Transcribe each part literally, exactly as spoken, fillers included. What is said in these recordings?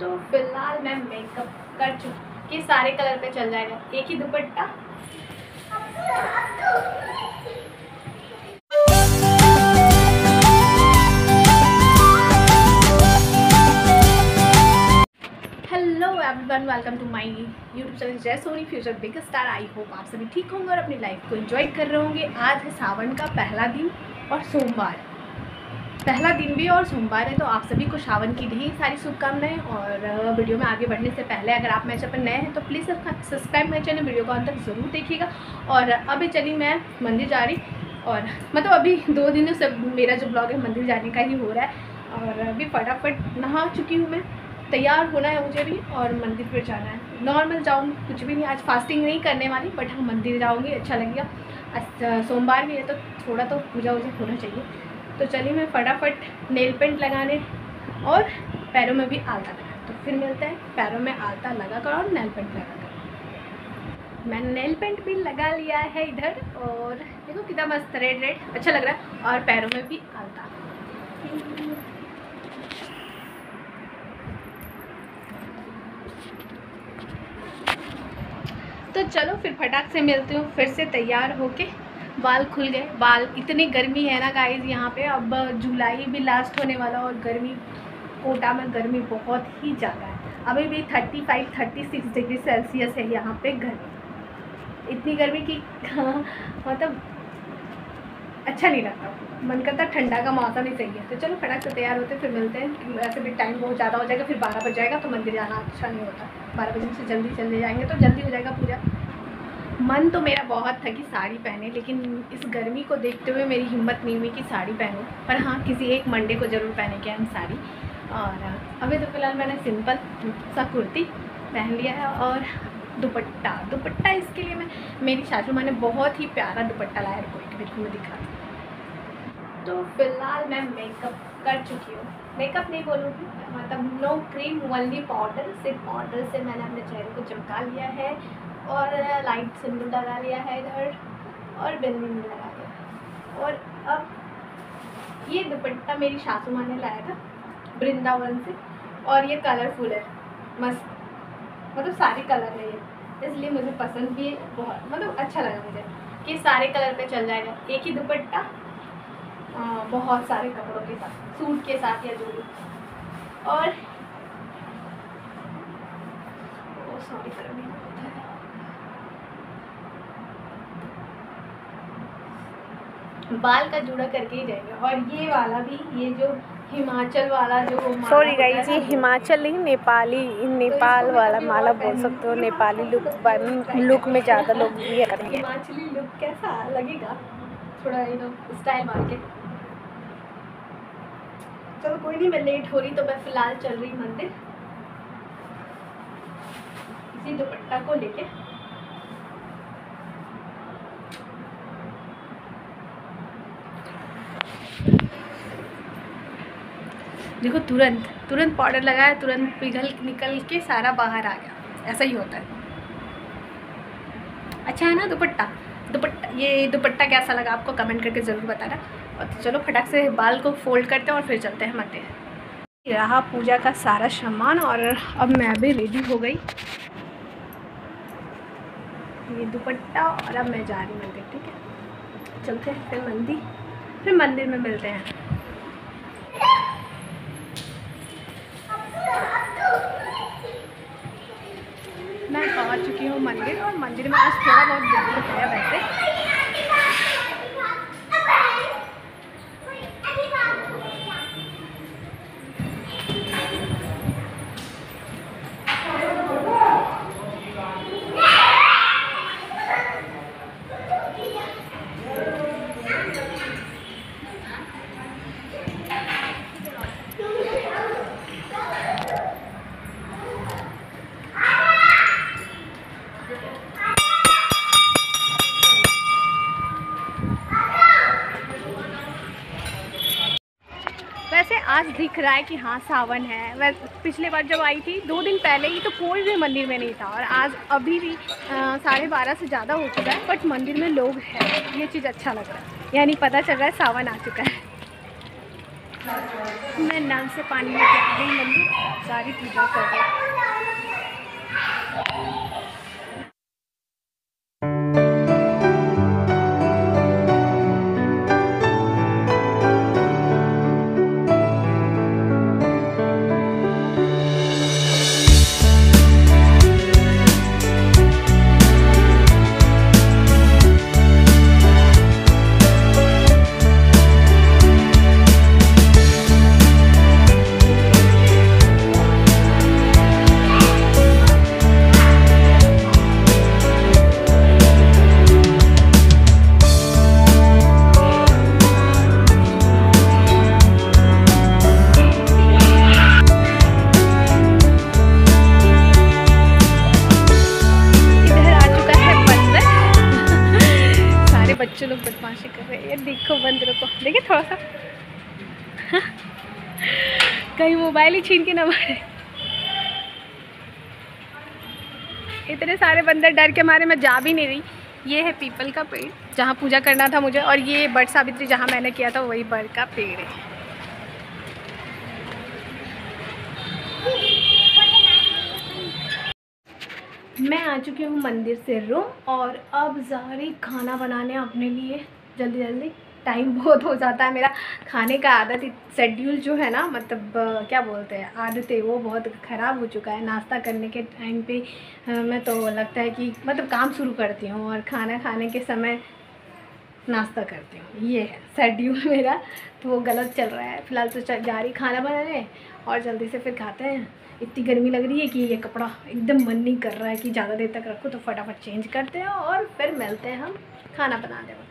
तो फिलहाल मैं मेकअप कर चुकी कि सारे कलर पे चल जाएगा एक ही dupatta. Hello everyone, welcome to my YouTube channel Jaysoni future big star. I hope आप सभी ठीक होंगे और अपनी लाइफ को एंजॉय कर रहे होंगे। आज है सावन का पहला दिन और सोमवार पहला दिन भी और सोमवार है, तो आप सभी को सावन की ढेर सारी शुभकामनाएं। और वीडियो में आगे बढ़ने से पहले अगर आप मेरे चैनल नए हैं तो प्लीज़ सब्सक्राइब मेरे चैनल, वीडियो को अंत तक ज़रूर देखिएगा। और अभी चलिए मैं मंदिर जा रही, और मतलब अभी दो दिनों से मेरा जो ब्लॉग है मंदिर जाने का ही हो रहा है। और अभी फटाफट नहा चुकी हूँ, मैं तैयार होना है मुझे भी और मंदिर पर जाना है। नॉर्मल जाऊँ, कुछ भी नहीं, आज फास्टिंग नहीं करने वाली, बट हम मंदिर जाऊँगी, अच्छा लगेगा। आज सोमवार भी है तो थोड़ा तो पूजा वूजा होना चाहिए। तो चलिए मैं फटाफट नेल पेंट लगाने और पैरों में भी आलता लगा, तो फिर मिलते हैं। पैरों में आलता लगा कर और नेल पेंट लगा कर, मैंने नेल पेंट भी लगा लिया है इधर, और देखो कितना मस्त रेड रेड अच्छा लग रहा है। और पैरों में भी आलता, तो चलो फिर फटाक से मिलती हूँ। फिर से तैयार होके बाल खुल गए, बाल इतनी गर्मी है ना गाइज यहाँ पे, अब जुलाई भी लास्ट होने वाला और गर्मी, कोटा में गर्मी बहुत ही ज़्यादा है। अभी भी पैंतीस, छत्तीस डिग्री सेल्सियस है यहाँ पे गर्मी, इतनी गर्मी कि मतलब अच्छा नहीं लगता, मन करता ठंडा का मौसम ही चाहिए। तो चलो फटाक से तैयार होते फिर मिलते हैं। वैसे भी टाइम बहुत ज़्यादा हो जाएगा, फिर बारह बज जाएगा, तो मंदिर जाना अच्छा नहीं होता। बारह बजे से जल्दी चले जाएंगे तो जल्दी हो जाएगा पूजा। मन तो मेरा बहुत था कि साड़ी पहने, लेकिन इस गर्मी को देखते हुए मेरी हिम्मत नहीं हुई कि साड़ी पहनूं, पर हाँ किसी एक मंडे को ज़रूर पहने के हम साड़ी। और अभी तो फिलहाल मैंने सिंपल सा कुर्ती पहन लिया है और दुपट्टा दुपट्टा इसके लिए मैं मेरी सासू माँ ने बहुत ही प्यारा दुपट्टा लाया है, कोई बिल्कुल मैं दिखा दूँ। तो फिलहाल मैं मेकअप कर चुकी हूँ, मेकअप नहीं बोलूँगी, मतलब नो क्रीम, ओनली पाउडर। सिर्फ पाउडर से मैंने अपने चेहरे को चमका लिया है और लाइट सिंदूर लगा लिया है इधर और बिंदी भी लगा लिया। और अब ये दुपट्टा मेरी सासू माँ ने लाया था वृंदावन से, और ये कलरफुल है, मस्त, मतलब सारे कलर में है, इसलिए मुझे पसंद भी है बहुत, मतलब अच्छा लगा मुझे कि सारे कलर पे चल जाएगा एक ही दुपट्टा, बहुत सारे कपड़ों के साथ, सूट के साथ या जो भी। और सॉरी कर बाल का जुड़ा करके ही जाएंगे। और ये वाला भी, ये जो हिमाचल वाला, जो सॉरी गाइस ये हिमाचल नहीं नेपाली, नेपाल वाला माला बोल सकते हो, नेपाली लुक लुक में ज़्यादा लोग ये करेंगे। हिमाचली लुक कैसा लगेगा, थोड़ा यू नो स्टाइल मार के। चलो कोई नहीं, मैं लेट हो रही तो मैं फिलहाल चल रही मंदिर इसी दुपट्टा को लेके। देखो तुरंत तुरंत पाउडर लगाया, तुरंत पिघल निकल के सारा बाहर आ गया, ऐसा ही होता है। अच्छा है ना दुपट्टा दुपट्टा ये दुपट्टा कैसा लगा आपको कमेंट करके ज़रूर बताना। और तो चलो फटाक से बाल को फोल्ड करते हैं और फिर चलते हैं मंदिर। रहा पूजा का सारा सामान, और अब मैं भी रेडी हो गई, ये दुपट्टा, और अब मैं जा रही हूँ मंदिर। ठीक है, चलते हैं फिर मंदिर, फिर मंदिर में मिलते हैं। मैं पहुंच चुकी हूँ मंदिर, और मंदिर में आज थोड़ा बहुत गर्मी है वैसे, आज दिख रहा है कि हाँ सावन है। वैसे पिछले बार जब आई थी दो दिन पहले ही, तो कोई भी मंदिर में नहीं था, और आज अभी भी साढ़े बारह से ज़्यादा हो चुका है, बट मंदिर में लोग हैं, ये चीज़ अच्छा लग रहा है, यानी पता चल रहा है सावन आ चुका है। मैं नल से पानी में गई मंदिर सारी पूजा कर रही। बच्चे लोग बदमाशी कर रहे हैं, देखो बंद रखो, देखिए थोड़ा सा कहीं मोबाइल ही छीन के ना मारे। इतने सारे बंदर डर के मारे मैं जा भी नहीं रही। ये है पीपल का पेड़ जहाँ पूजा करना था मुझे, और ये बट सावित्री जहाँ मैंने किया था वही बट का पेड़ है। मैं आ चुकी हूँ मंदिर से रूम, और अब जा रही खाना बनाने अपने लिए जल्दी जल्दी। टाइम बहुत हो जाता है, मेरा खाने का आदत शेड्यूल जो है ना, मतलब क्या बोलते हैं आदतें, वो बहुत ख़राब हो चुका है। नाश्ता करने के टाइम पे मैं तो लगता है कि मतलब काम शुरू करती हूँ, और खाना खाने के समय नाश्ता करती हूँ। ये है शेड्यूल मेरा, तो वो गलत चल रहा है। फ़िलहाल तो जा रही खाना बनाने, और जल्दी से फिर खाते हैं। इतनी गर्मी लग रही है कि ये कपड़ा एकदम मन नहीं कर रहा है कि ज़्यादा देर तक रखो, तो फटाफट चेंज करते हैं और फिर मिलते हैं हम खाना बनाने वाले।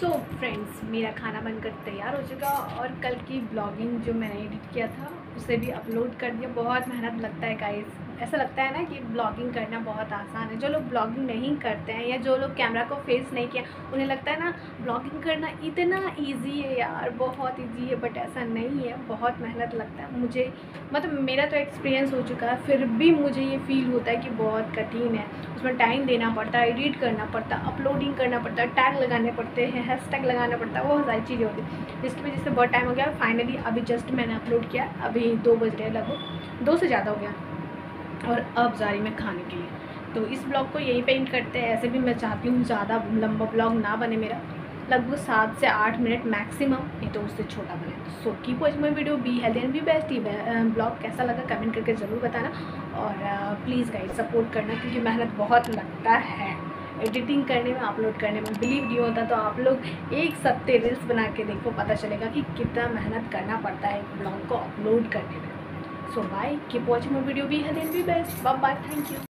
सो फ्रेंड्स, मेरा खाना बनकर तैयार हो चुका, और कल की ब्लॉगिंग जो मैंने एडिट किया था उसे भी अपलोड कर दिया। बहुत मेहनत लगता है गाइस, ऐसा लगता है ना कि ब्लॉगिंग करना बहुत आसान है। जो लोग ब्लॉगिंग नहीं करते हैं या जो लोग कैमरा को फेस नहीं किया, उन्हें लगता है ना ब्लॉगिंग करना इतना ईजी है यार, बहुत ईजी है, बट ऐसा नहीं है, बहुत मेहनत लगता है। मुझे मतलब मेरा तो एक्सपीरियंस हो चुका है, फिर भी मुझे ये फील होता है कि बहुत कठिन है। उसमें टाइम देना पड़ता है, एडिट करना पड़ता है, अपलोडिंग करना पड़ता है, टैग लगाने पड़ते हैं, हैशटैग लगाना पड़ता है, वो सारी चीज़ें होती है, जिसकी वजह से बहुत टाइम हो गया। फाइनली अभी जस्ट मैंने अपलोड किया, अभी दो बज रहे लगभग, दो से ज़्यादा हो गया, और अब जा रही मैं खाने के लिए। तो इस ब्लॉग को यहीं पे एंड करते हैं। ऐसे भी मैं चाहती हूँ ज़्यादा लंबा ब्लॉग ना बने, मेरा लगभग सात से आठ मिनट मैक्सिमम, नहीं तो उससे छोटा बने। So keep watching my video, be healthy and be best. Blog कैसा लगा कमेंट करके ज़रूर बताना, और प्लीज़ गाइस सपोर्ट करना, क्योंकि मेहनत बहुत लगता है एडिटिंग करने में, अपलोड करने में। बिलीव नहीं होता तो आप लोग एक सप्ते रील्स बना के देखो, पता चलेगा कि कितना मेहनत करना पड़ता है ब्लॉग को अपलोड करने में। So bye, keep watching my video, be healthy and be best. Bye bye, thank you.